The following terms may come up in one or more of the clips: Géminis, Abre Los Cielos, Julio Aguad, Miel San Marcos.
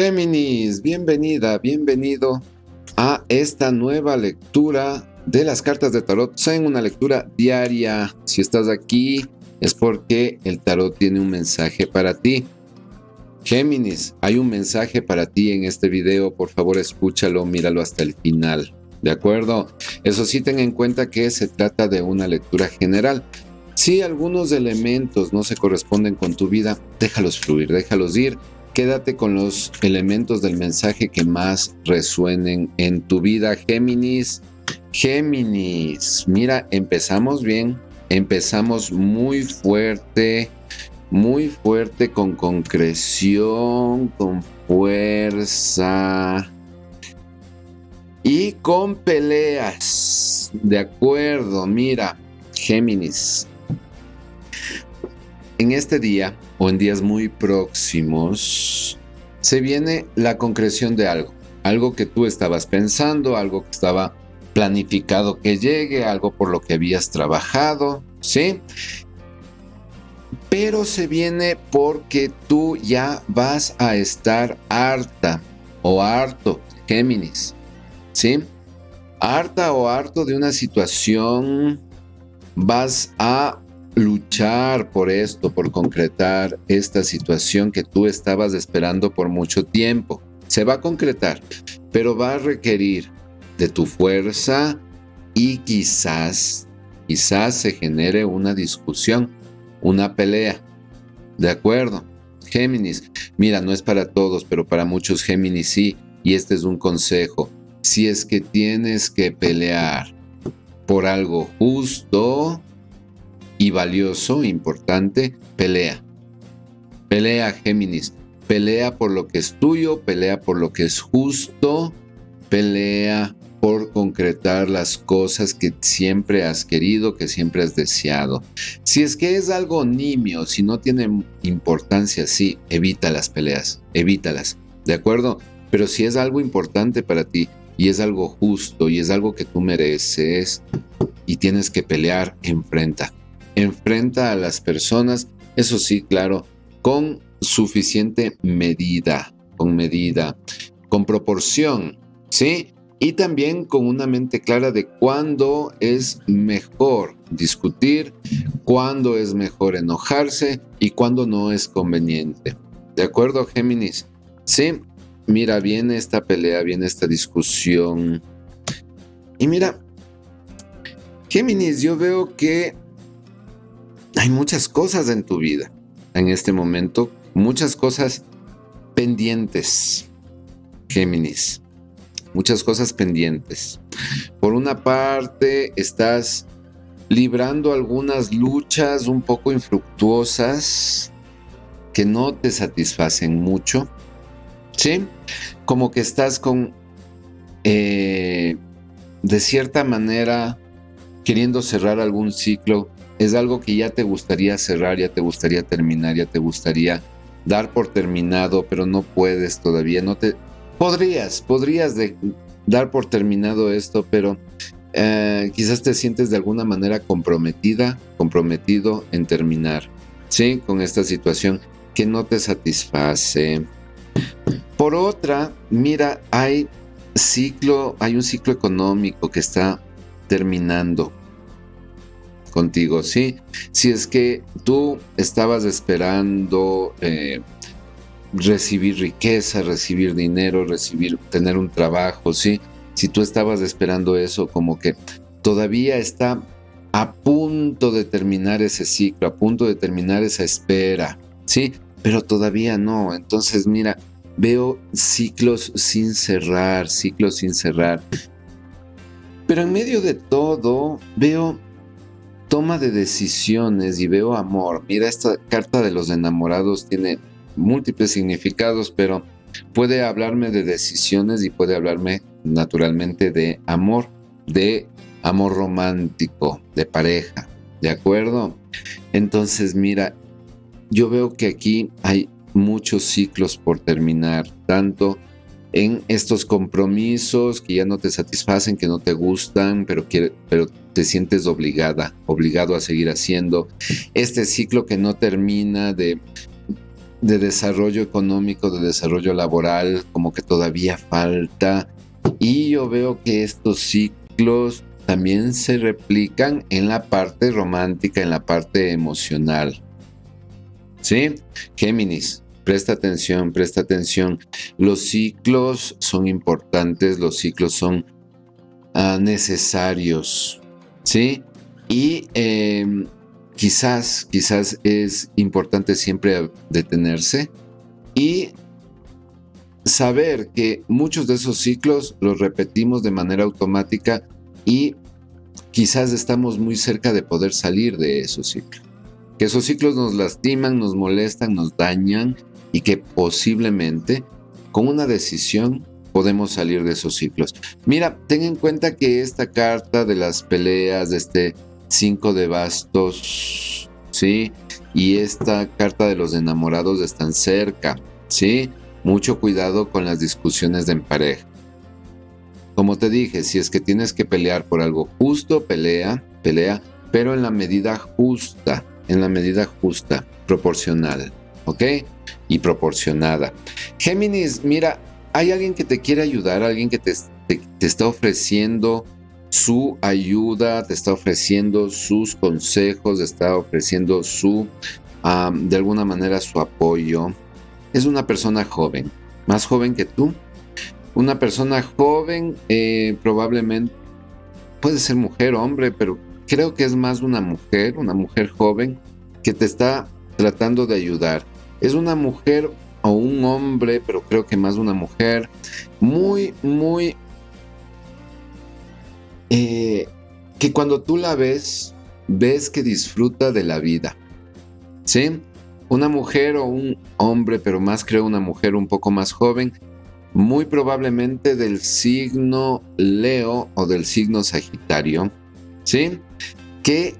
Géminis, bienvenida, bienvenido a esta nueva lectura de las cartas de tarot. Sea una lectura diaria. Si estás aquí es porque el tarot tiene un mensaje para ti. Géminis, hay un mensaje para ti en este video. Por favor, escúchalo, míralo hasta el final, ¿de acuerdo? Eso sí, ten en cuenta que se trata de una lectura general. Si algunos elementos no se corresponden con tu vida, déjalos fluir, déjalos ir. Quédate con los elementos del mensaje que más resuenen en tu vida, Géminis. Géminis, mira, empezamos bien, empezamos muy fuerte con concreción, con fuerza y con peleas, de acuerdo. Mira, Géminis, en este día o en días muy próximos se viene la concreción de algo que tú estabas pensando, algo que estaba planificado que llegue, algo por lo que habías trabajado, ¿sí? Pero se viene porque tú ya vas a estar harta o harto, Géminis, ¿sí? Harta o harto de una situación, vas a luchar por esto, por concretar esta situación que tú estabas esperando por mucho tiempo. Se va a concretar, pero va a requerir de tu fuerza y quizás se genere una discusión, una pelea, ¿de acuerdo? Géminis, mira, no es para todos, pero para muchos Géminis sí, y este es un consejo. Si es que tienes que pelear por algo justo y valioso, importante, pelea. Pelea, Géminis. Pelea por lo que es tuyo, pelea por lo que es justo, pelea por concretar las cosas que siempre has querido, que siempre has deseado. Si es que es algo nimio, si no tiene importancia, sí, evita las peleas, evítalas, ¿de acuerdo? Pero si es algo importante para ti y es algo justo y es algo que tú mereces y tienes que pelear, enfrenta. Enfrenta a las personas, eso sí, claro, con suficiente medida, con proporción, ¿sí? Y también con una mente clara de cuándo es mejor discutir, cuándo es mejor enojarse y cuándo no es conveniente. ¿De acuerdo, Géminis? Sí, mira, viene esta pelea, viene esta discusión. Y mira, Géminis, yo veo que hay muchas cosas en tu vida en este momento, muchas cosas pendientes, Géminis, muchas cosas pendientes. Por una parte, estás librando algunas luchas un poco infructuosas que no te satisfacen mucho, ¿sí? Como que estás con, de cierta manera, queriendo cerrar algún ciclo. Es algo que ya te gustaría cerrar, ya te gustaría terminar, ya te gustaría dar por terminado, pero no puedes todavía. No te podrías dar por terminado esto, pero quizás te sientes de alguna manera comprometida, comprometido en terminar, ¿sí? Con esta situación que no te satisface. Por otra, mira, hay un ciclo económico que está terminando contigo, ¿sí? Si es que tú estabas esperando recibir riqueza, recibir dinero, tener un trabajo, ¿sí? Si tú estabas esperando eso, como que todavía está a punto de terminar ese ciclo, a punto de terminar esa espera, ¿sí? Pero todavía no. Entonces, mira, veo ciclos sin cerrar, Pero en medio de todo, veo toma de decisiones y veo amor. Mira, esta carta de los enamorados tiene múltiples significados, pero puede hablarme de decisiones y puede hablarme naturalmente de amor romántico, de pareja, ¿de acuerdo? Entonces, mira, yo veo que aquí hay muchos ciclos por terminar, tanto en estos compromisos que ya no te satisfacen, que no te gustan, pero te sientes obligado a seguir haciendo. Este ciclo que no termina de de desarrollo económico, de desarrollo laboral, como que todavía falta. Y yo veo que estos ciclos también se replican en la parte romántica, en la parte emocional. ¿Sí? Géminis, presta atención, presta atención. Los ciclos son importantes, los ciclos son necesarios. ¿Sí? Y quizás es importante siempre detenerse y saber que muchos de esos ciclos los repetimos de manera automática y quizás estamos muy cerca de poder salir de esos ciclos. Que esos ciclos nos lastiman, nos molestan, nos dañan y que posiblemente con una decisión podemos salir de esos ciclos. Mira, ten en cuenta que esta carta de las peleas, de este 5 de bastos, ¿sí? Y esta carta de los enamorados están cerca, ¿sí? Mucho cuidado con las discusiones en pareja. Como te dije, si es que tienes que pelear por algo justo, pelea, pero en la medida justa, proporcional, ¿ok? Y proporcionada. Géminis, mira, hay alguien que te quiere ayudar, alguien que te está ofreciendo su ayuda, te está ofreciendo sus consejos, te está ofreciendo su, de alguna manera, su apoyo. Es una persona joven, más joven que tú. Una persona joven, probablemente, puede ser mujer o hombre, pero creo que es más una mujer joven que te está tratando de ayudar. Es una mujer o un hombre, pero creo que más una mujer, que cuando tú la ves, ves que disfruta de la vida, ¿sí? Una mujer o un hombre, pero más creo una mujer un poco más joven, muy probablemente del signo Leo o del signo Sagitario, ¿sí? Que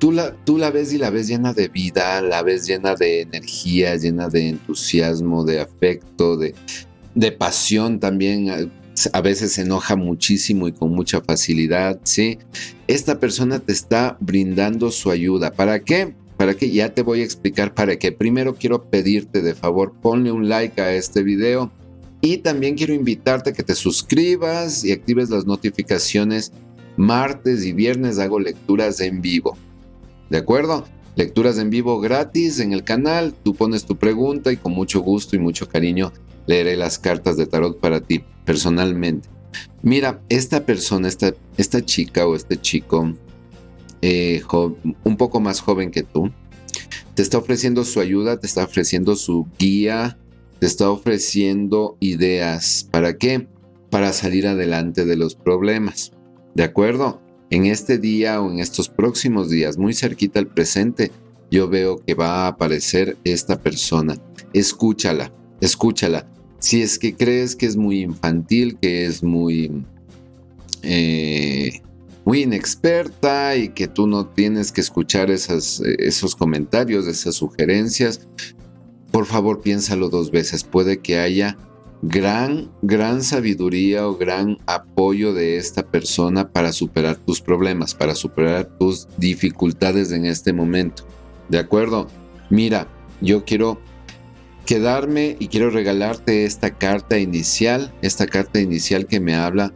tú la ves y la ves llena de vida, la ves llena de energía, llena de entusiasmo, de afecto, de pasión también. A veces se enoja muchísimo y con mucha facilidad, ¿sí? Esta persona te está brindando su ayuda. ¿Para qué? ¿Para qué? Ya te voy a explicar para qué. Primero quiero pedirte de favor, ponle un like a este video y también quiero invitarte a que te suscribas y actives las notificaciones. Martes y viernes hago lecturas en vivo, ¿de acuerdo? Lecturas en vivo gratis en el canal. Tú pones tu pregunta y con mucho gusto y mucho cariño leeré las cartas de tarot para ti personalmente. Mira, esta persona, esta chica o este chico un poco más joven que tú, te está ofreciendo su ayuda, te está ofreciendo su guía, te está ofreciendo ideas. ¿Para qué? Para salir adelante de los problemas, ¿de acuerdo? En este día o en estos próximos días, muy cerquita al presente, yo veo que va a aparecer esta persona. Escúchala, escúchala. Si es que crees que es muy infantil, que es muy, muy inexperta y que tú no tienes que escuchar esos comentarios, esas sugerencias, por favor piénsalo dos veces. Puede que haya gran sabiduría o gran apoyo de esta persona para superar tus problemas, para superar tus dificultades en este momento, ¿de acuerdo? Mira, yo quiero quedarme y quiero regalarte esta carta inicial que me habla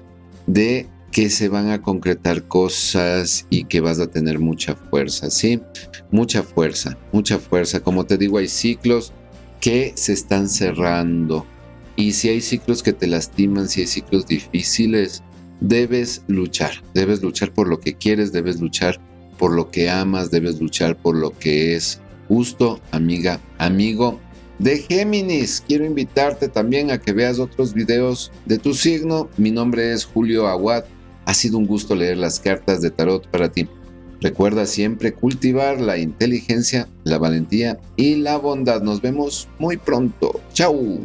de que se van a concretar cosas y que vas a tener mucha fuerza, ¿sí? Mucha fuerza. Como te digo, hay ciclos que se están cerrando. Y si hay ciclos que te lastiman, si hay ciclos difíciles, debes luchar por lo que quieres, debes luchar por lo que amas, debes luchar por lo que es justo, amiga, amigo de Géminis. Quiero invitarte también a que veas otros videos de tu signo. Mi nombre es Julio Aguad. Ha sido un gusto leer las cartas de tarot para ti. Recuerda siempre cultivar la inteligencia, la valentía y la bondad. Nos vemos muy pronto. Chau.